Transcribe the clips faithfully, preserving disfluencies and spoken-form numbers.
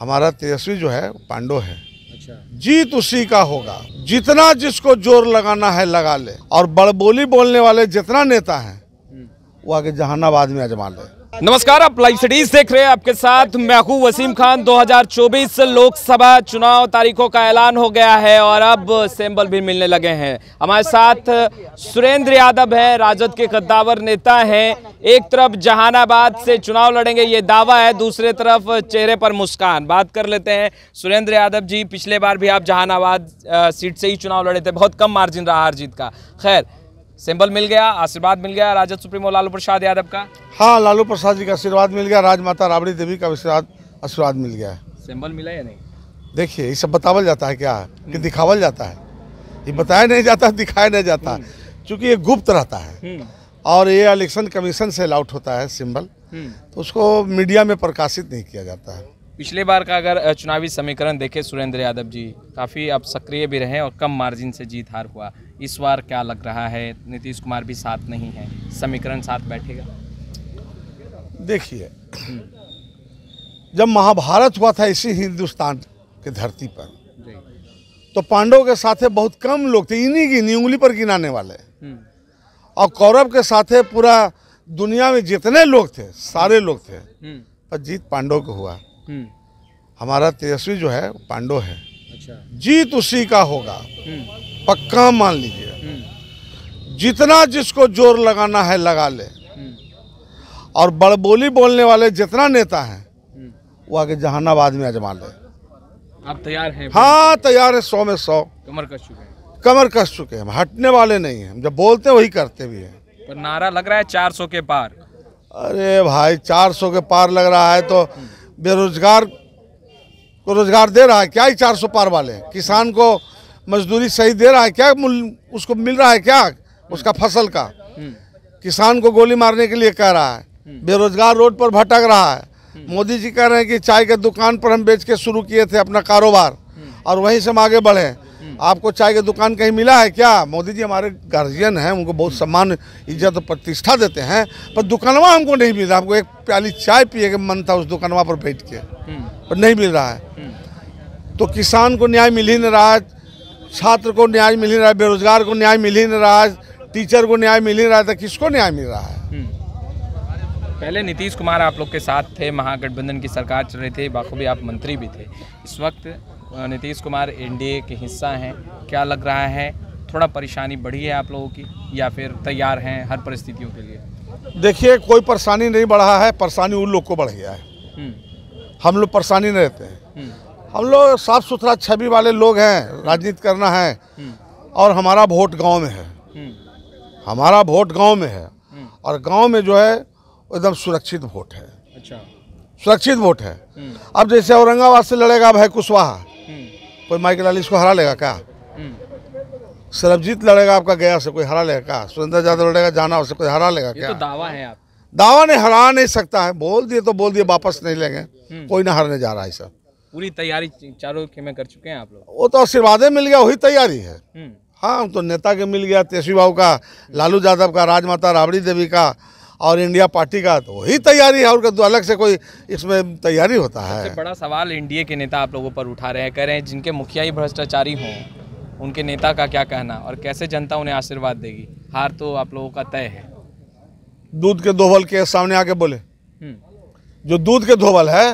हमारा तेजस्वी जो है पांडो है। अच्छा। जीत उसी का होगा, जितना जिसको जोर लगाना है लगा ले, और बड़बोली बोलने वाले जितना नेता है वो आगे जहानाबाद में आजमा ले। नमस्कार, आप लाइव सिटीज देख रहे हैं। आपके साथ महकू वसीम खान। दो हज़ार चौबीस लोकसभा चुनाव तारीखों का ऐलान हो गया है और अब सैंपल भी मिलने लगे हैं। हमारे साथ सुरेंद्र यादव हैं, राजद के कद्दावर नेता हैं। एक तरफ जहानाबाद से चुनाव लड़ेंगे ये दावा है, दूसरे तरफ चेहरे पर मुस्कान। बात कर लेते हैं सुरेंद्र यादव जी, पिछले बार भी आप जहानाबाद सीट से ही चुनाव लड़े थे, बहुत कम मार्जिन रहा हार जीत का। खैर, सिंबल मिल गया, आशीर्वाद मिल गया राजद सुप्रीमो लालू प्रसाद यादव का। हाँ, लालू प्रसाद जी का आशीर्वाद मिल गया, राजमाता राबड़ी देवी का आशीर्वाद आशीर्वाद मिल गया है। सिंबल मिला या नहीं? देखिए, ये सब बतावल जाता है क्या कि दिखावल जाता है, ये बताया नहीं जाता, दिखाया नहीं जाता, क्योंकि ये गुप्त रहता है और ये इलेक्शन कमीशन से अलाउट होता है सिंबल, तो उसको मीडिया में प्रकाशित नहीं किया जाता है। पिछले बार का अगर चुनावी समीकरण देखें सुरेंद्र यादव जी, काफ़ी आप सक्रिय भी रहे और कम मार्जिन से जीत हार हुआ। इस बार क्या लग रहा है, नीतीश कुमार भी साथ नहीं है, समीकरण साथ बैठेगा? देखिए, जब महाभारत हुआ था इसी हिंदुस्तान के धरती पर, तो पांडवों के साथ बहुत कम लोग थे, इन्हीं की उंगली पर गिनाने वाले, और कौरव के साथ पूरा दुनिया में जितने लोग थे सारे लोग थे, पर जीत पांडवों को हुआ। हमारा तेजस्वी जो है पांडव है। अच्छा। जीत उसी का होगा, पक्का मान लीजिए, जितना जिसको जोर लगाना है लगा ले, और बड़बोली बोलने वाले जितना नेता है वो आगे जहानाबाद में आजमा ले। आप तैयार हैं? हाँ, तैयार है, सौ में सौ। कमर कस चुके हैं? कमर कस चुके हैं, हम हटने वाले नहीं हैं, हम जब बोलते हैं वही करते भी हैं। पर नारा लग रहा है चार सौ के पार। अरे भाई, चार सौ के पार लग रहा है तो बेरोजगार को रोजगार दे रहा है क्या? ही चार सौ पार वाले किसान को मजदूरी सही दे रहा है क्या? उसको मिल रहा है क्या उसका फसल का? किसान को गोली मारने के लिए कह रहा है, बेरोजगार रोड पर भटक रहा है। मोदी जी कह रहे हैं कि चाय के दुकान पर हम बेच के शुरू किए थे अपना कारोबार और वहीं से हम आगे बढ़े। आपको चाय की दुकान कहीं मिला है क्या? मोदी जी हमारे गार्जियन हैं, उनको बहुत सम्मान, इज्जत और प्रतिष्ठा देते हैं, पर दुकानवा हमको नहीं मिल रहा। हमको एक प्याली चाय पिए के मन था उस दुकानवा पर बैठ के, पर नहीं मिल रहा है। तो किसान को न्याय मिल ही नहीं रहा है, छात्र को न्याय मिल ही नहीं रहा है, बेरोजगार को न्याय मिल ही नहीं रहा है, टीचर को न्याय मिल ही नहीं रहा है, तो किसको न्याय मिल रहा है? पहले नीतीश कुमार आप लोग के साथ थे, महागठबंधन की सरकार चल रही थी, बाखूबी आप मंत्री भी थे। इस वक्त नीतीश कुमार एनडीए के हिस्सा हैं, क्या लग रहा है, थोड़ा परेशानी बढ़ी है आप लोगों की या फिर तैयार हैं हर परिस्थितियों के लिए? देखिए, कोई परेशानी नहीं बढ़ा है, परेशानी उन लोग को बढ़ गया है। हम लोग परेशानी नहीं रहते हैं, हम लोग साफ सुथरा छवि वाले लोग हैं, राजनीति करना है, और हमारा वोट गाँव में है, हमारा वोट गाँव में है, और गाँव में जो है एकदम सुरक्षित वोट है। अच्छा। सुरक्षित वोट है। अब जैसे औरंगाबाद से लड़ेगा भाई कुशवाहा, कोई माइकल लाली इसको हरा लेगा क्या? सरबजीत लड़ेगा आपका गया से, कोई हरा लेगा क्या? सुरेंद्र यादव लड़ेगा जाना से, कोई हरा लेगा क्या? तो दावा है आप, दावा नहीं, हरा नहीं सकता है। बोल दिए तो बोल दिए, वापस नहीं लेंगे, कोई ना हरने जा रहा है। सब पूरी तैयारी चारों के में कर चुके हैं आप लोग? वो तो आशीर्वादें मिल गया, वही तैयारी है। हाँ, तो नेता के मिल गया, तेजस्वी बाबू का, लालू यादव का, राजमाता राबड़ी देवी का और इंडिया पार्टी का, तो वही तैयारी है, और अलग से कोई इसमें तैयारी होता है। सबसे बड़ा सवाल एनडीए के नेता आप लोगों पर उठा रहे हैं, कह रहे हैं जिनके मुखिया ही भ्रष्टाचारी हों उनके नेता का क्या कहना, और कैसे जनता उन्हें आशीर्वाद देगी? हार तो आप लोगों का तय है। दूध के दोवल के सामने आके बोले, जो दूध के धोवल है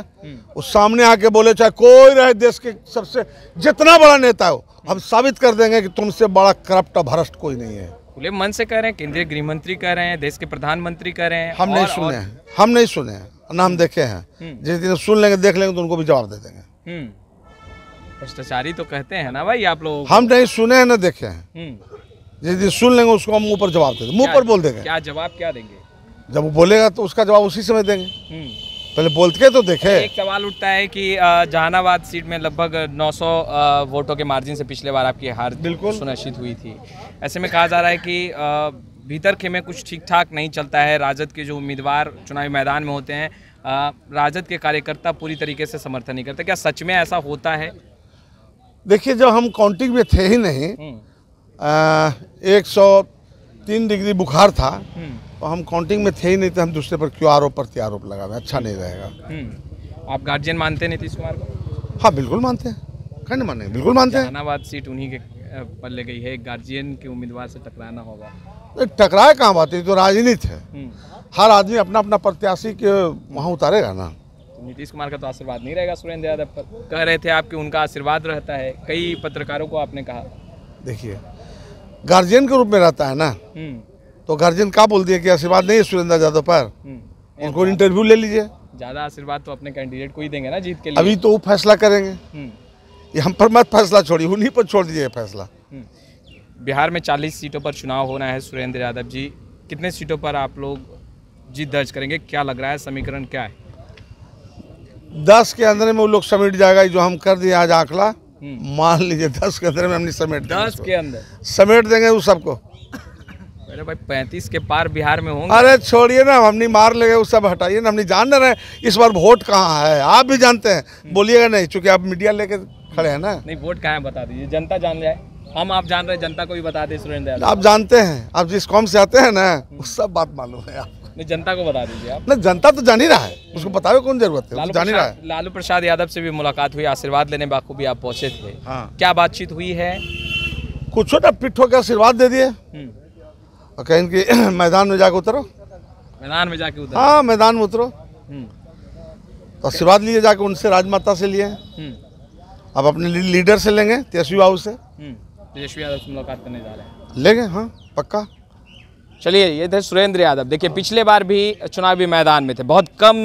उस सामने आके बोले, चाहे कोई रहे देश के सबसे जितना बड़ा नेता हो, हम साबित कर देंगे कि तुमसे बड़ा करप्ट और भ्रष्ट कोई नहीं है। खुले मन से कह रहे हैं, केंद्रीय गृह मंत्री कह रहे हैं, देश के प्रधानमंत्री कह रहे हैं। हम और, नहीं सुने और... हम नहीं सुने हैं, ना हम देखे हैं। जिस दिन सुन लेंगे देख लेंगे तो उनको भी जवाब दे देंगे। भ्रष्टाचारी तो कहते हैं ना भाई आप लोग? हम नहीं सुने हैं ना देखे हैं, जिस दिन सुन लेंगे उसको हम मुँह पर जवाब देंगे, मुँह पर बोल देंगे। क्या जवाब क्या देंगे? जब वो बोलेगा तो उसका जवाब उसी समय देंगे, पहले बोलते के तो देखे। एक सवाल उठता है कि जहानाबाद सीट में लगभग नौ सौ वोटों के मार्जिन से पिछले बार आपकी हार बिल्कुल सुनिश्चित हुई थी। ऐसे में कहा जा रहा है कि भीतर खेमे कुछ ठीक ठाक नहीं चलता है, राजद के जो उम्मीदवार चुनावी मैदान में होते हैं राजद के कार्यकर्ता पूरी तरीके से समर्थन नहीं करते, क्या सच में ऐसा होता है? देखिए, जब हम काउंटिंग में थे ही नहीं, एक सौ तीन डिग्री बुखार था, तो हम काउंटिंग में थे ही नहीं, तो हम दूसरे पर क्यों आरोप प्रत्यारोप लगाएं? अच्छा नहीं रहेगा। आप गार्जियन मानते हैं नीतीश कुमार को? हाँ बिल्कुल मानते हैं, खंड माने बिल्कुल मानते हैं। जहानाबाद सीट उन्हीं के पल्ले गई है, गार्जियन के उम्मीदवार से टकराना होगा। टकराए कहाँ बात है, तो राजनीति है, हर आदमी अपना अपना प्रत्याशी के वहाँ उतारेगा ना। नीतीश कुमार का तो आशीर्वाद नहीं रहेगा सुरेंद्र यादव पर, कह रहे थे आपके उनका आशीर्वाद रहता है, कई पत्रकारों को आपने कहा। देखिए गार्जियन के रूप में रहता है ना, तो गार्जियन क्या बोल दिया कि आशीर्वाद नहीं है सुरेंद्र यादव पर, उनको इंटरव्यू ले लीजिए। ज्यादा आशीर्वाद तो अपने कैंडिडेट को ही देंगे ना जीत के लिए। अभी तो वो फैसला करेंगे, ये हम पर मत फैसला छोड़िए, उन्हीं पर छोड़ दीजिए फैसला। बिहार में चालीस सीटों पर चुनाव होना है सुरेंद्र यादव जी, कितने सीटों पर आप लोग जीत दर्ज करेंगे, क्या लग रहा है, समीकरण क्या है? दस के अंदर में वो लोग समेट जाएगा, जो हम कर दिए आज आंकड़ा, मान लीजिए दस के अंदर में हमने समेट दिया, दस के अंदर समेट देंगे वो सबको। अरे भाई पैंतीस के पार बिहार में होंगे। अरे छोड़िए ना, हमने मार लेंगे वो सब, हटाइए ना, हमने जान रहे हैं इस बार वोट कहाँ है, आप भी जानते हैं, बोलिएगा नहीं चूँकि आप मीडिया लेके खड़े हैं ना। नहीं वोट कहाँ है बता दीजिए, जनता जान जाए, हम आप जान रहे हैं, जनता को भी बता दें। सुरेंद्र आप जानते हैं, आप जिस कॉम से आते हैं ना वो सब बात मालूम है आप। नहीं जनता को बता दीजिए आप। नहीं जनता तो जान ही रहा है, उसको बताओ कौन जरूरत है, जान ही रहा है। लालू प्रसाद यादव से भी मुलाकात हुई, आशीर्वाद लेने बाखूबी आप पहुंचे थे, हाँ। क्या बातचीत हुई है? कुछ छोटा पिट्ठो के आशीर्वाद दे दिए और कहें कि मैदान में जाके उतरो, मैदान में जाके उतरो, हाँ मैदान में उतरो, आशीर्वाद लिए जाके उनसे, राजमाता से लिए, अब अपने लीडर से लेंगे, तेजस्वी बाबू से, तेजस्वी यादव से मुलाकात करने जा रहे हैं, लेंगे हाँ पक्का। चलिए ये थे सुरेंद्र यादव। देखिए पिछले बार भी चुनावी मैदान में थे, बहुत कम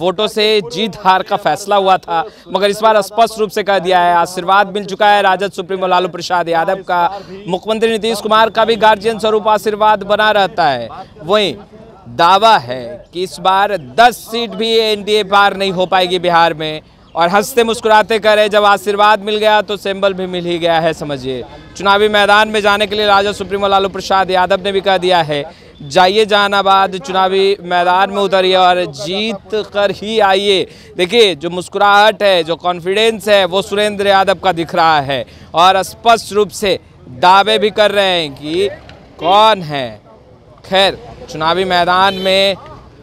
वोटों से जीत हार का फैसला हुआ था, मगर इस बार स्पष्ट रूप से कह दिया है आशीर्वाद मिल चुका है राजद सुप्रीमो लालू प्रसाद यादव का, मुख्यमंत्री नीतीश कुमार का भी गार्जियन स्वरूप आशीर्वाद बना रहता है। वहीं दावा है कि इस बार दस सीट भी एनडीए पार नहीं हो पाएगी बिहार में, और हंसते मुस्कुराते कह रहे जब आशीर्वाद मिल गया तो सिंबल भी मिल ही गया है समझिए। चुनावी मैदान में जाने के लिए राजद सुप्रीमो लालू प्रसाद यादव ने भी कह दिया है जाइए जहानाबाद, चुनावी मैदान में उतरिए और जीत कर ही आइए। देखिए जो मुस्कुराहट है, जो कॉन्फिडेंस है, वो सुरेंद्र यादव का दिख रहा है, और स्पष्ट रूप से दावे भी कर रहे हैं कि कौन है। खैर चुनावी मैदान में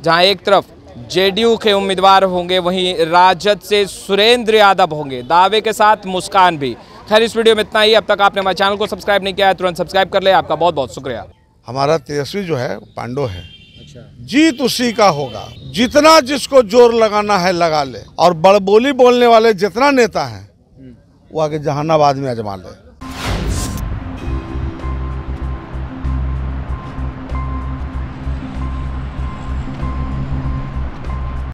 जहाँ एक तरफ जेडीयू के उम्मीदवार होंगे, वहीं राजद से सुरेंद्र यादव होंगे, दावे के साथ मुस्कान भी। खैर इस वीडियो में इतना ही। अब तक आपने हमारे चैनल को सब्सक्राइब नहीं किया है, तुरंत सब्सक्राइब कर ले, आपका बहुत बहुत शुक्रिया। हमारा तेजस्वी जो है पांडो है, अच्छा जीत उसी का होगा, जितना जिसको जोर लगाना है लगा ले, और बड़बोली बोलने वाले जितना नेता है वो आगे जहानाबाद में आजमा ले।